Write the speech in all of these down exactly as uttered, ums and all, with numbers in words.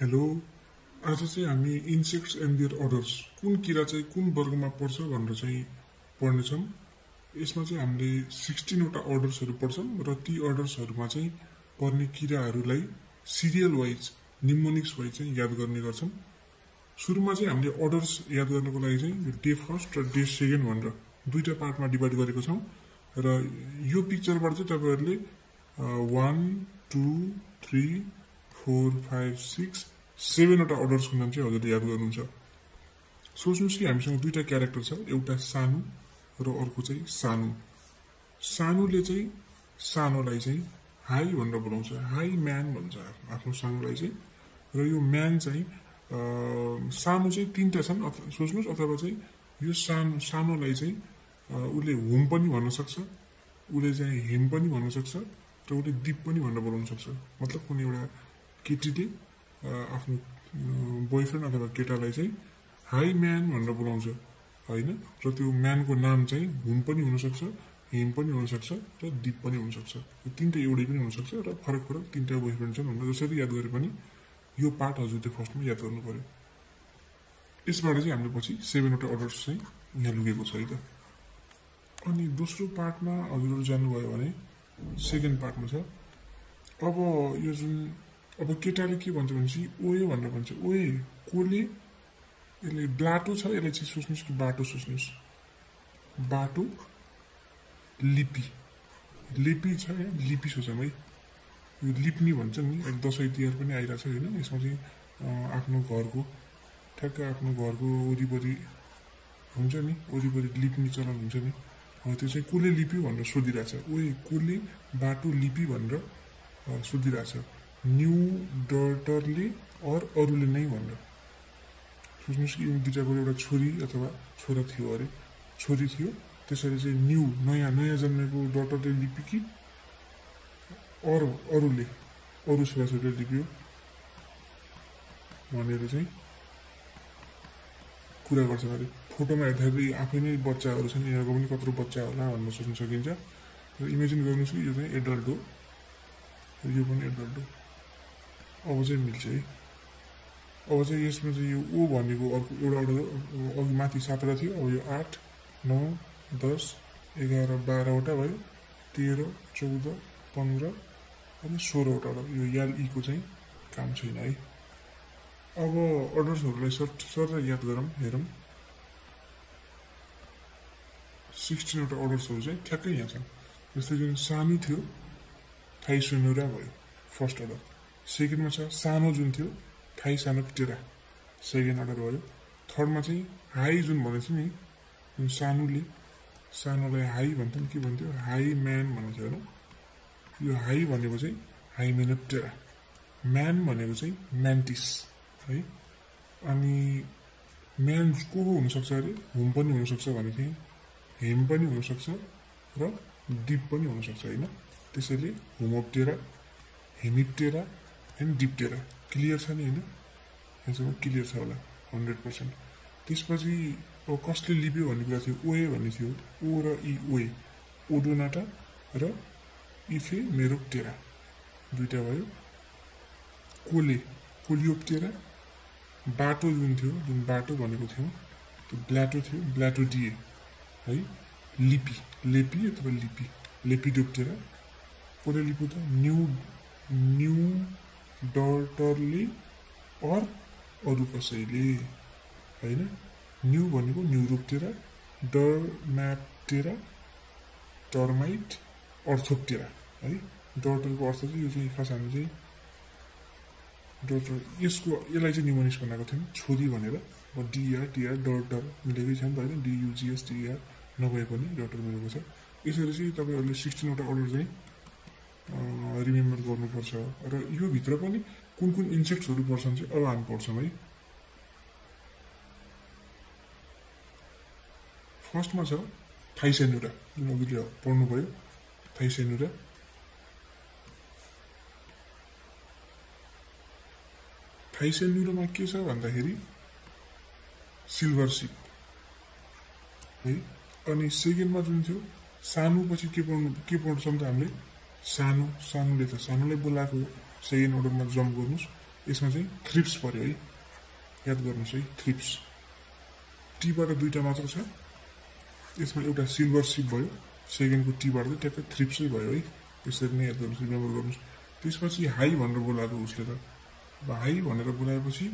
Hello, आज हामी insects and their orders कुन किरा चाहिँ कुन वर्गमा पर्छ भनेर चाहिँ पढ्ने छम यसमा चाहिँ हामीले सोह्र वटा अर्डर्सहरु पढ्छम र ती अर्डर्सहरुमा चाहिँ पर्ने किराहरुलाई सिरियल वाइज निमोनिक्स वाइज चाहिँ याद गर्ने गर्छम सुरुमा चाहिँ हामीले अर्डर्स याद गर्नको लागि चाहिँ यो डे फर्स्ट र डे सेकेन्ड भनेर दुईटा पार्टमा डिवाइड गरेको छम र यो पिक्चरबाट चाहिँ तपाईहरुले one two three four five six seven वटा अर्डर्स को नाम चाहिँ हजुरले याद गर्नुहुन्छ सोच्नुस् कि हामीसँग दुईटा क्यारेक्टर छ एउटा सानु र अर्को चाहिँ सानु सानुले चाहिँ सानोलाई चाहिँ हाई भनेर बोलाउँछ हाई म्यान भन्छ आफ्नो सानुलाई चाहिँ र यो म्यान चाहिँ सानु चाहिँ तीनटा छन् सोच्नुस् अथवा चाहिँ यो सानु सानोलाई चाहिँ उले होम पनि भन्न सक्छ उले चाहिँ हिम पनि भन्न सक्छ र उले दीप पनि भनेर बोलाउन सक्छ मतलब कुनै एउटा केटीले आफ्नो बॉयफ्रेन्ड अथवा केटालाई चाहिँ हाई म्यान भनेर बोलाउँछ हैन र त्यो म्यानको नाम चाहिँ हुम पनि हुन सक्छ हिम पनि हुन सक्छ र दीप पनि हुन सक्छ यो तीनटा एउटै पनि हुन सक्छ र फरक फरक तीनटा बॉयफ्रेन्ड छन् भनेर जसरी याद गरे पनि यो पार्ट हजुरले फर्स्टमा याद गर्नु पर्यो यसबाट चाहिँ हामीले पछि सात वटा अर्डर्स चाहिँ यहाँ लुकेको छ है त अनि दोस्रो पार्टमा हजुरहरु जान्नु भयो भने सेकेन्ड पार्टमा छ अब यो जुन अब केटाले के भन्छ भन्छ ओए भनेर भन्छ ओए कोले यसले ब्लाटो छ यसले चाहिँ सोच्नुस् कि बाटो सोच्नुस् बाटो लिपि लिपि छ हैन लिपि सोचम है यो लिप्नी भन्छ नि दशैं तिहार पनि आइरा छ हैन यसमा चाहिँ आफ्नो घरको ठ्याक्क आफ्नो घरको वरिपरि हुन्छ नि वरिपरि लिप्नी चलन हुन्छ नि त्यो चाहिँ कोले लिपि भनेर सोधिराछ ओए कोले बाटो लिपि भनेर सोधिराछ न्यू डटरले और अरूले नै भनेर सोच्नुस् कि दुईटाको एउटा छोरी अथवा छोरा थियो अरे छोरी थियो त्यसरी चाहिँ न्यू नयाँ नयाँ जन्मेको डटरले लिपि कि और अरूले अरू छोराछोरीले लिप्यो भनेर चाहिँ कुरा गर्छ अरे फोटोमा हेर्दाखेरि आफै नै बच्चाहरु छन् यहाँको पनि कत्रो बच्चा होला भन्ने सोच्न सकिन्छ र इमेजिन गर्नुस् कि यो चाहिँ एडल्ट हो यो पनि एडल्ट हो अब चाहिँ मिल्छ है अब चाहिँ यसमा चाहिँ यो ओ भनेको अर्को एउटा एउटा अघि माथि सातवटा थियो अब यो आठ नौ दस एघार बाह्रवटा भयो तेह्र चौध पन्ध्र अनि सोह्रवटा यो याल ईको चाहिँ काम छैन है अब अर्डर्सहरुलाई सर्ट सर्ट याद गरौँ हेरौँ सोह्र वटा अर्डर्सहरु चाहिँ ठ्याक्कै यहाँ छन् जस्तै जुन सानु थियो थाइसोनुरा भयो फर्स्ट अर्डर सेकेन्डमा छ सानो जुन थियो थाइसानोप्टेरा सेकेन्ड अर्डर भयो थर्डमा चाहिँ हाई जुन भनेछ नि जुन सानुले सानोलाई हाई भन्थ्यो के भन्थ्यो हाई म्यान भनेको थियो हैन यो हाई भनेको चाहिँ हाइमेनोप्टेरा म्यान भनेको चाहिँ म्यान्टिस है अनि म्यान को हुन सक्छ अरे हुम पनि हुन सक्छ भने चाहिँ हिम पनि हुन सक्छ र दीप पनि हुन सक्छ हैन त्यसैले Homoptera Hemiptera and Diptera clear छ नि हैन यसमा क्लियर छ होला हन्ड्रेड पर्सेन्ट त्यसपछि अब कसले लिप्यो भन्ने कुरा थियो ओए भन्ने थियो ओ र इ ओए ओडोनाटा र इफे मेरोप्टेरा दुईटा भयो कोले कोलियोप्टेरा बाटो जुन थियो जुन बाटो भनेको थियो त्यो ब्लाटो थियो ब्लाटो डिए है लिपि लेपी अथवा लिपि लेपिडोप्टेरा कोले लिपो त न्यू न्यू डटरले और अरू कसैले हैन न्यू भनेको न्यूरोप्टेरा डर्माप्टेरा टर्माइट अर्थोप्टेरा है डटरको अर्थ चाहिँ यो चाहिँ खास हामी चाहिँ डटर यसको यसलाई चाहिँ निमोनिक्स बनाएको थियौँ छोरी भनेर अब डिआर टिआर डटर मिलेकै छ नि त हैन डियुजिएस टिआर नभए पनि डटर मिलेको छ यसरी चाहिँ तपाईहरुले सोह्र वटा अर्डर चाहिँ रिमेम्बर गर्नुपर्छ र यो भित्र पनि कुन कुन इन्सेक्ट्सहरु पर्छन् चाहिँ अब हामी पढ्छौँ है फर्स्टमा छ थाइसेनुरा जुन अघिले पढ्नु भयो थाइसेनुरा थाइसेनुरामा के छ भन्दाखेरि सिल्भर सिप है अनि सेकेन्डमा जुन थियो सानु पछि के पढ्नु के पढ्छौँ त हामीले सानो सानुले त सानुलाई बोलाएको सेकेन्ड अर्डरमा जम्प गर्नुस् यसमा चाहिँ थ्रिप्स पर्यो है याद गर्नुस् है थ्रिप्स टी बाट दुईटा मात्र छ यसमा एउटा सिल्भर सिप भयो सेकेन्डको टी बाट त्यतै थ्रिप्स नै भयो है त्यसरी नै याद गर्नुस् रिमेम्बर गर्नुस् त्यसपछि हाई भनेर बोलाको उसले त हाई भनेर बोलाएपछि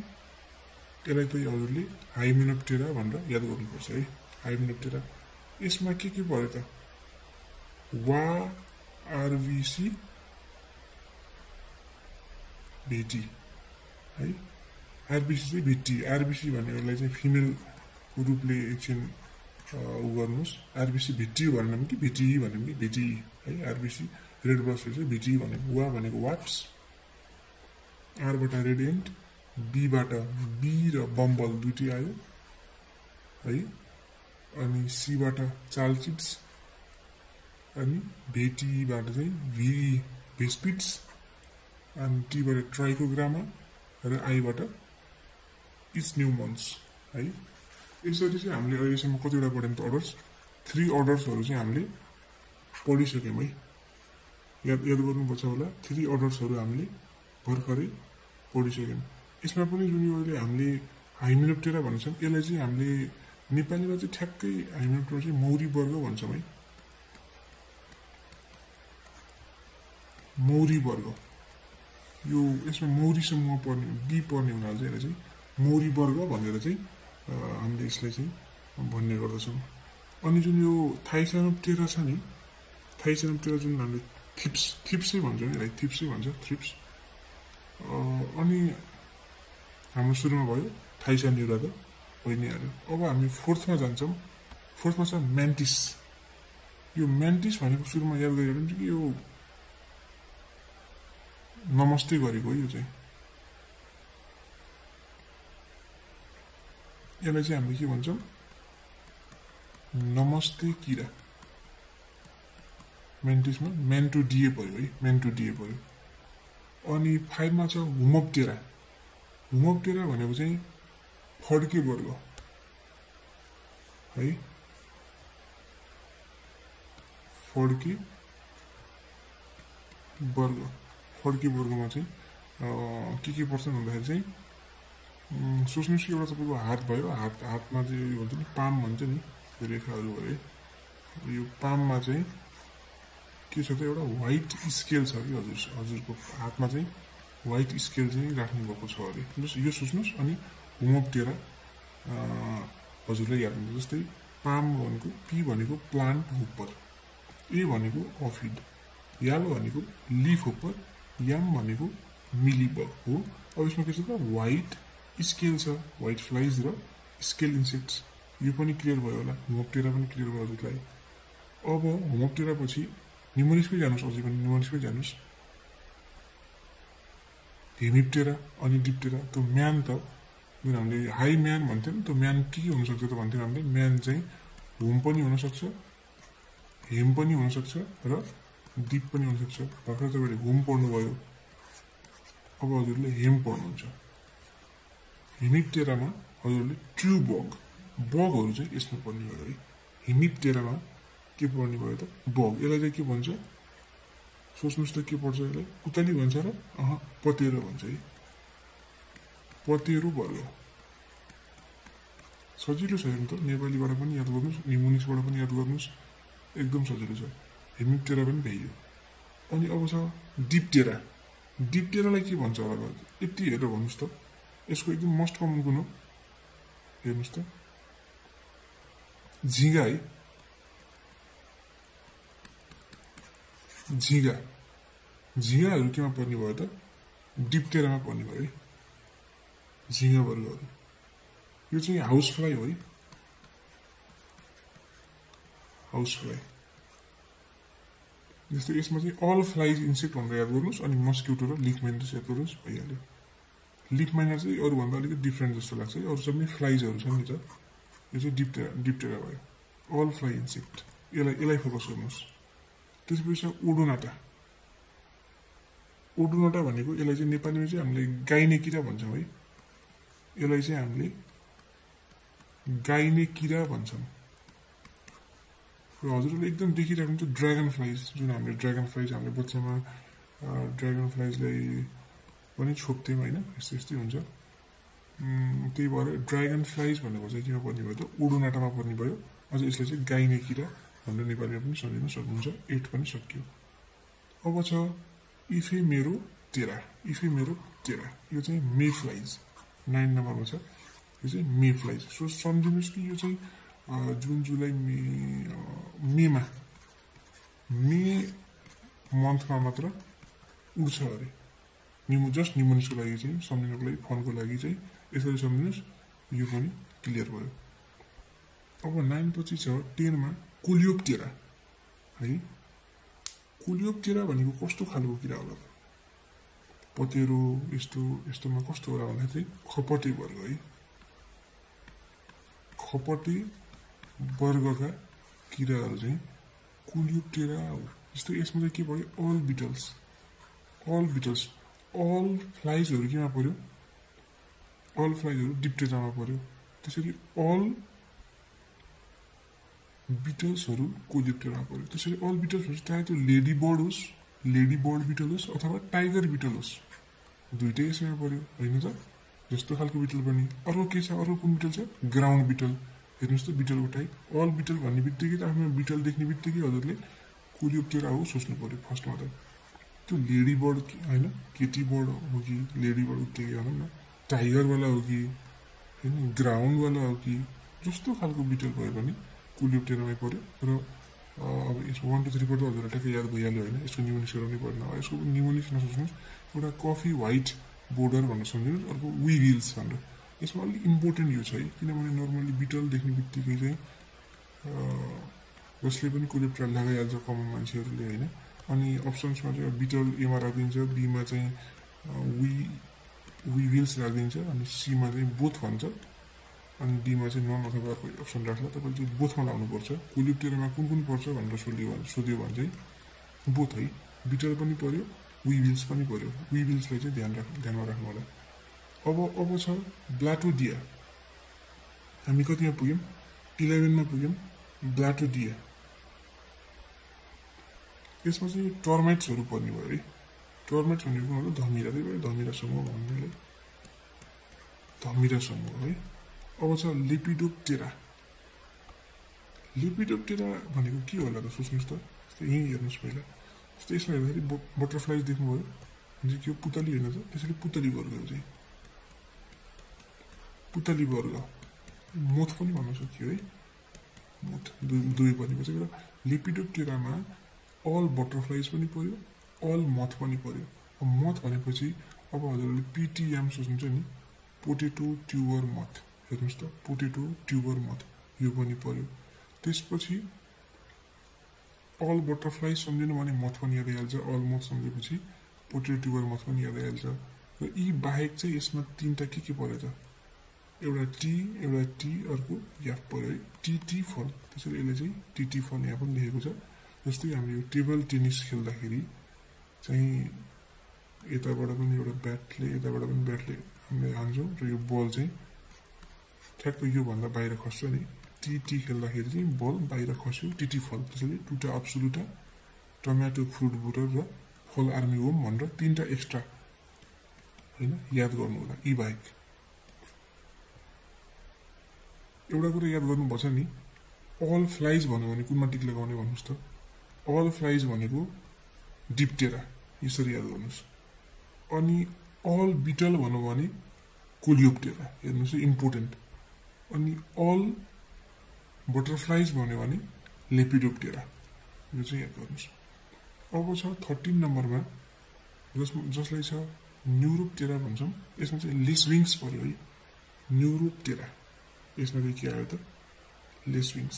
त्यसलाई त हजुरले हाई मिनोप्टेरा भनेर याद गर्नुपर्छ है हाई मिनोप्टेरा यसमा के के पर्यो त वा आरबीसी भेटी है आरबीसी चाहिँ भेटी आरबीसी भन्नेलाई चाहिँ फिमेल रूपले एकछिन उ गर्नुस् आरबीसी भेटी भन्ने पनि भेटी भन्ने भेटी है आरबीसी रेड बस चाहिँ भेटी भन्ने वा भनेको वाट्स आर बाट रेडिएन्ट बी बाट बी र बम्बल दुईटी आयो है अनि सी बाट चालचिप्स अनि भेटी बाट चाहिँ भी भेस्पिट्स And T by trichogramma and I butter is new months. I is that is I'm going to orders three orders or family polish again. Yet, three orders or family worker polish again. It's not only you, I'm I mean, up to the one some elegy. I'm the Nippon was a tacky. I mean, to the Mori burger once away Mori burger. यो यसमा मोरी समूह पर्ने be पर्ने हुनाले चाहिँ यसलाई मोरी वर्ग भनेर चाहिँ हामीले यसलाई चाहिँ भन्ने गर्दछौँ अनि जुन यो थाइसेनोप्टेरा छ नि थाइसेनोप्टेरा जुन हामीले थ्रिप्स थ्रिप्सै भन्छौँ नि लाइक थ्रिप्सै भन्छ थ्रिप्स अनि हाम्रो सुरुमा भयो थाइसेन्युरा त भइ नै हाल्यो अब हामी फोर्थमा जान्छौँ फोर्थमा छ म्यान्टिस यो म्यान्टिस भनेको सुरुमा याद गरेर हुन्छ कि यो नमस्ते गरेको यो चाहिँ यसलाई चाहिँ हामीले के भन्छौँ नमस्ते किरा मेन्टिसमा मेन्टोडिए पर्यो है मेन्टोडिए पर्यो अनि फाइभमा छ होमोप्टेरा होमोप्टेरा भनेको चाहिँ फड्के वर्ग है फड्के वर्ग फड्के वर्गमा चाहिँ के के पर्छ भन्दाखेरि चाहिँ सोच्नुस् एउटा तपाईँको हात भयो हात हातमा चाहिँ यो भन्छ नि पाम भन्छ नि रेखाहरू भयो यो पाममा चाहिँ के छ त एउटा व्हाइट स्केल छ कि हजुर हजुरको हातमा चाहिँ व्हाइट स्केल चाहिँ राख्नुभएको छ अरे यो सोच्नुहोस् अनि होमोप्टेरा हजुरलाई याद हुन्छ जस्तै पाम भनेको पी भनेको प्लान्ट होपर ए भनेको अफिड याल भनेको लिफ होपर याम भनेको मिलीबग हो अब यसमा के छ त व्हाइट स्केल छ व्हाइट फ्लाइज र स्केल इन्सेक्ट्स यो पनि क्लियर भयो होला होमोप्टेरा पनि क्लियर भयो हजुरलाई अब होमोप्टेरा पछि न्युमोनिसमै जानुस् अझै पनि न्युमोनिसमै जानुस् हेमिप्टेरा अनि डिप्टेरा त्यो म्यान त जुन हामीले हाई म्यान भन्थ्यौँ त्यो म्यान के के हुनसक्छ त भन्थ्यौँ हामीले म्यान चाहिँ होम पनि हुनसक्छ हेम पनि हुनसक्छ र डिप पनि हुनसक्छ भर्खर तपाईँले होम पढ्नुभयो अब हजुरले हेम पढ्नुहुन्छ हेमिप्टेरामा हजुरले ट्रु बग बगहरू चाहिँ यसमा पर्ने भयो है हेमिप्टेरामा के पर्ने भयो त बग यसलाई चाहिँ के भन्छ सोच्नुहोस् त के पर्छ यसलाई कुतली भन्छ र अह पतेरो भन्छ है पतेरो वर्ग सजिलो छ नि त नेपालीबाट पनि याद गर्नुहोस् न्युमोनिक्सबाट पनि याद गर्नुहोस् एकदम सजिलो छ हेमिप्टेरा पनि भ्याइयो अनि अब छ डिप्टेरा डिप्टेरालाई के भन्छ होला यति हेरेर भन्नुहोस् त यसको एकदम मोस्ट कमन गुण हो हेर्नुहोस् त झिँगा है झिँगा झिँगाहरू केमा पर्ने भयो त डिप्टेरामा पर्ने भयो है झिँगा वर्गहरू यो चाहिँ हाउस फ्लाइ हो है हाउस फ्लाइ जस्तै यसमा चाहिँ अल फ्लाइज इन्सेक्ट भनेर याद गर्नुहोस् अनि मस्किटो र लिफ माइनर याद गर्नुहोस् भइहाल्यो लिफ माइनर चाहिँ अरूभन्दा अलिकति डिफ्रेन्ट जस्तो लाग्छ है अरू सबै फ्लाइजहरू छ नि त यो चाहिँ डिप्टेरा डिप्टेरा भयो अल फ्लाइ इन्सेक्ट यसलाई यसलाई फोकस गर्नुहोस् त्यसपछि ओडोनाटा ओडोनाटा भनेको यसलाई चाहिँ नेपालीमा चाहिँ हामीले गाइने किरा भन्छौँ है यसलाई चाहिँ हामीले गाइने किरा भन्छौँ हजुरले एकदम देखिराख्नुहुन्छ ड्रागन फ्लाइज जुन हामीले ड्रागन फ्लाइज हामीले बच्चामा ड्रागन फ्लाइजलाई पनि छोप्थ्यौँ हैन यस्तो यस्तै हुन्छ त्यही भएर ड्र्यागन फ्लाइज भनेको चाहिँ केमा पर्ने भयो त उडुनाटामा पर्ने भयो अझ यसले चाहिँ गाइने किरा भनेर नेपालीमा पनि सजिलै सक्नुहुन्छ एट पनि सकियो अब छ इफेमेरो टेरा इफेमेरो टेरा यो चाहिँ मे फ्लाइज नाइन नम्बरमा छ यो चाहिँ मे फ्लाइज सो सम्झिनुस् कि यो चाहिँ जुन जुलाई मे मेमा मे मन्थमा मात्र उड्छ अरे निमो जस्ट निमोनिसको लागि चाहिँ सम्झिनुको लागि फोनको लागि चाहिँ यसरी सम्झिनुस् यो पनि क्लियर भयो अब नाइन पछि छ टेन मा कोलियोप्टेरा है कोलियोप्टेरा भनेको कस्तो खालको किरा होला त पतेरो यस्तो यस्तोमा कस्तो होला भन्दाखेरि खपटे वर्ग है खपटे वर्गका किराहरू चाहिँ कोलियोप्टेरा हो यस्तो यसमा चाहिँ के भयो all beetles all beetles all फ्लाइजहरु केमा पर्यो अल फ्लाइजहरु डिप्टेरामा पर्यो त्यसैले अल बिटल्सहरु कोलियोप्टेरामा पर्यो त्यसैले अल बिटल्स हुन्छ चाहे त्यो लेडी बर्ड होस् लेडी बर्ड बिटल होस् अथवा टाइगर बिटल होस् दुईटै यसमा पर्यो हैन त जस्तो खालको बिटल पनि अरु के छ अरु कुन बिटल छ ग्राउन्ड बिटल हेर्नुस् त बिटलको टाइप अल बिटल भन्ने बित्तिकै त आफ्नो बिटल देख्ने बित्तिकै हजुरले कोलियोप्टेरा हो सोच्नु पर्यो फर्स्टमा त त्यो लेडी बर्ड हैन केटी बर्ड हो कि लेडी बर्ड के भनौं न टाइगर वाला हो कि हैन ग्राउन्ड वाला हो कि जस्तो खालको बिटल भए पनि कोलियोप्टेरामै पर्यो र अब यसको वन टू थ्री बाट हजुरले ठ्याक्कै याद भइहाल्यो हैन यसको निमोनिस गराउनै पर्दैन यसको निमोनिस नसोच्नुस् एउटा कफी व्हाइट बोर्डर भन्ने सम्झिनुस् अर्को विगिल्स भनेर यसमा अलि इम्पोर्टेन्ट यो छ है किनभने नर्मली बिटल देख्ने बित्तिकै चाहिँ जसले पनि कोलियोप्टेरा लगाइहाल्छ कमन मान्छेहरूले हैन अनि अप्सन्समा चाहिँ बिटल एमा राखिदिन्छ बीमा चाहिँ वी विविल्स राखिदिन्छ अनि सीमा चाहिँ बोथ भन्छ अनि डीमा चाहिँ नन अथवा अर्को अप्सन राख्ला तपाईले चाहिँ बोथमा लाउनुपर्छ कोलियोप्टेरामा कुन कुन पर्छ भनेर सोध्यो सोध्यो भने चाहिँ बोथ है बिटल पनि पर्यो विविल्स पनि पर्यो विविल्सलाई चाहिँ ध्यान राख्नु ध्यानमा राख्नु होला अब अब छ ब्लाटोडिया हामी कतिमा पुग्यौं इलेवन मा पुग्यौं ब्लाटोडिया यसमा चाहिँ टर्माइट्सहरु पर्ने भयो है टर्माइट्स भनेको हो धमिरा त्यही धमिरा समूह भन्नेले धमिरा समूह है अब छ लेपिडोप्टेरा लेपिडोप्टेरा भनेको के होला त सोच्नुस् त यही हेर्नुस् पहिला जस्तो यसमा हेर्दाखेरि बटरफ्लाइ देख्नु भयो जुन के पुतली हैन त त्यसैले पुतली वर्ग हो चाहिँ पुतली वर्ग मोथ पनि भन्न सकियो है मोथ दुई भनेको चाहिँ लेपिडोप्टेरामा अल बटरफ्लाइज पनि पर्यो अल मथ पनि पर्यो अब मथ भनेपछि अब हजुरले पीटीएम सोच्नुहुन्छ नि पोटेटो ट्युबर मथ हेर्नुस् त पोटेटो ट्युबर मथ यो पनि पर्यो त्यसपछि अल बटरफ्लाइज सम्झिनु भने मथ पनि यादै हाल्छ अल मथ सम्झेपछि पोटेटो ट्युबर मथ पनि यादै हाल्छ र यी बाहेक चाहिँ यसमा तीनटा के के पर्यो त एउटा टी एउटा टी अर्को याफ पर्यो है टीटी फल त्यसैले यसले चाहिँ टीटी फल यहाँ पनि लेखेको छ जस्तै हामी यो टेबल टेनिस खेल्दाखेरि चाहिँ यताबाट पनि एउटा ब्याटले यताबाट पनि ब्याटले हामीले हान्छौँ र यो बल चाहिँ ठ्याक्कै यो भन्दा बाहिर खस्छ नि टीटी खेल्दाखेरि चाहिँ बल बाहिर खस्यो टीटी फल त्यसैले टुटा अब्सोलुटा टमेटो फ्रुट बुटर र फल आर्मी होम भनेर तीनटा एक्स्ट्रा हैन याद गर्नु होला यी बाहेक एउटा कुरा याद गर्नुपर्छ नि अल फ्लाइज भन्नु भने कुनमा टिक लगाउने भन्नुस् त अल फ्लाइज भनेको डिप्टेरा यसरी याद गर्नुस् अनि अल बिटल भन्नु भने कोलियोप्टेरा हेर्नुस् इम्पोर्टेन्ट अनि अल बटरफ्लाइज भन्नु भने लेपिडोप्टेरा यो चाहिँ याद गर्नुस् अब छ थर्टीन नम्बरमा जसमा जसलाई छ न्युरोप्टेरा भन्छौं यसमा चाहिँ लेसविङ्स पर्यो है न्युरोप्टेरा यसमा चाहिँ के आयो त लेसविङ्स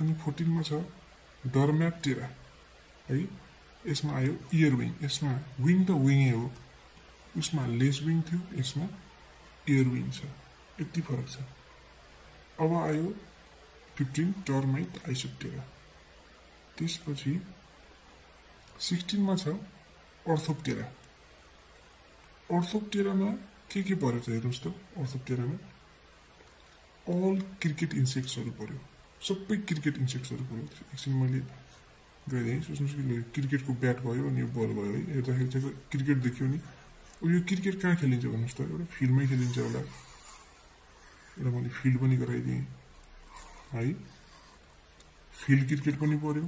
अनि फोर्टीन मा छ डर्म्याप्टेरा है यसमा आयो इयर विङ यसमा विङ त विङै हो उसमा लेस विङ थियो यसमा इयर विङ छ यति फरक छ अब आयो फिफ्टीन टर्माइट आइसोप्टेरा त्यसपछि सिक्सटीन मा छ अर्थोप्टेरा अर्थोप्टेरामा के के पर्यो त हेर्नुस् त अर्थोप्टेरामा अल क्रिकेट इन्सेक्ट्सहरु पर्यो सबै क्रिकेट इन्सेक्ट्सहरु पर्यो एकछिन मैले गइदिएँ सोच्नुहोस् कि क्रिकेटको ब्याट भयो अनि यो बल भयो है हेर्दाखेरि चाहिँ क्रिकेट देख्यो नि यो क्रिकेट कहाँ खेलिन्छ भन्नुस् त एउटा फिल्डमै खेलिन्छ होला एउटा मैले फिल्ड पनि गराइदिए है फिल्ड क्रिकेट पनि पर्यो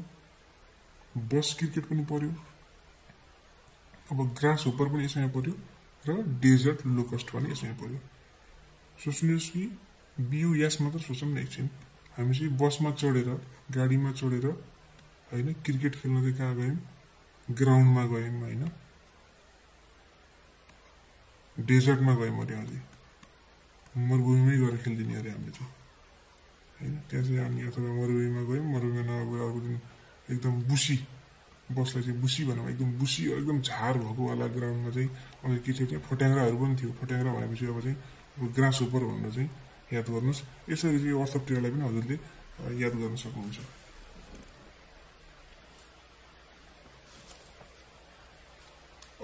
बस क्रिकेट पनि पर्यो अब ग्रास होपर पनि यसैमा पर्यो र डेजर्ट लोकस्ट पनि यसैमा पर्यो सोच्नुस् कि बियु यस मात्र सोच्नु नै एकछिन हामी चाहिँ बसमा चढेर गाडीमा चढेर हैन क्रिकेट खेल्न चाहिँ कहाँ गयौं ग्राउन्डमा गयौं हैन डेजर्टमा गयौं अरे अलि मरुभूमिमै गएर खेल्दिने अरे हामीले चाहिँ हैन त्यहाँ चाहिँ हामी अथवा मरुभूमिमा गयौं मरुभूमिमा नगएर अर्को दिन एकदम बुसी बसलाई चाहिँ बुसी भनौं एकदम बुसी एकदम झार भएको वाला ग्राउन्डमा चाहिँ अनि के थियो त्यहाँ फट्याङ्ग्राहरू पनि थियो फट्याङ्ग्रा भनेपछि अब चाहिँ ग्रास होपर भनेर चाहिँ याद गर्नुस् यसरी चाहिँ वाट्सएप टिरलाई पनि हजुरले याद गर्न सक्नुहुन्छ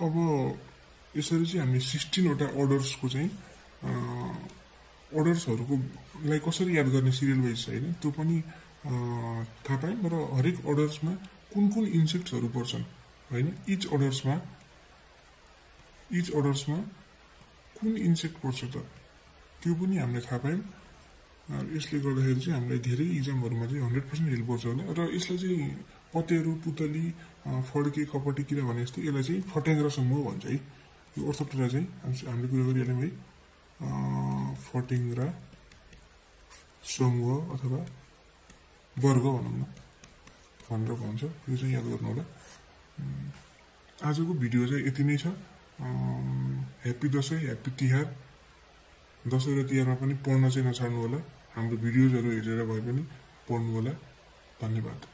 अब यसरी चाहिँ हामीले सोह्र वटा अर्डर्सको चाहिँ अर्डर्सहरुको लाई कसरी याद गर्ने सिरियल वाइज हैन त्यो पनि थाहा पाएँ र हरेक अर्डर्समा कुन कुन इन्सेक्ट्सहरु पर्छन् हैन इच अर्डर्समा इच अर्डर्समा कुन इन्सेक्ट पर्छ त त्यो पनि हामीले थाहा पायौं यसले गर्दाखेरि चाहिँ हामीलाई धेरै एग्जामहरुमा चाहिँ सय प्रतिशत हेल्प गर्छ होला र यसले चाहिँ पतेरु पुतली फड्के कपटी किरा भने जस्तो यसलाई चाहिँ फट्याङ्ग्रा समूह भन्छ है यो अर्थतरा चाहिँ हामीले कुरा गरिरहेको है फट्याङ्ग्रा समूह अथवा वर्ग भनौं न भनेर भन्छ यो चाहिँ याद गर्नु होला आजको भिडियो चाहिँ यति नै छ ह्यापी दशैं ह्यापी तिहार दशैं र तिहारमा पनि पढ्न चाहिँ नछाड्नु होला हाम्रो भिडियोजहरु हेरेर भए पनि पढ्नु होला धन्यवाद